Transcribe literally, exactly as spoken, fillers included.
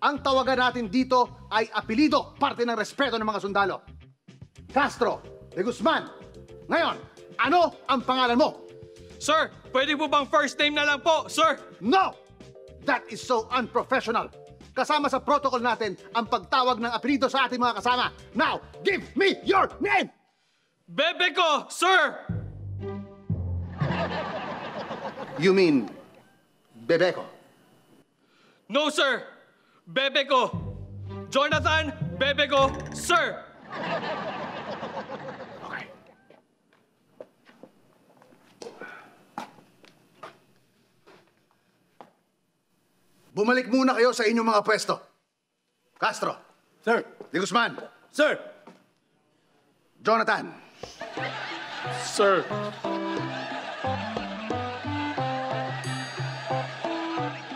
Ang tawagan natin dito ay apelido, parte ng respeto ng mga sundalo. Castro de Guzman. Ngayon, ano ang pangalan mo? Sir, pwede po bang first name na lang po, sir? No! That is so unprofessional. Kasama sa protocol natin ang pagtawag ng apelido sa ating mga kasama. Now, give me your name! Bebe ko, sir! You mean, Bebe ko? No, sir! Bebe ko! Jonathan, Bebe ko, sir! Okay. Bumalik muna kayo sa inyong mga pwesto. Castro. Sir. De Guzman. Sir. Jonathan. Sir.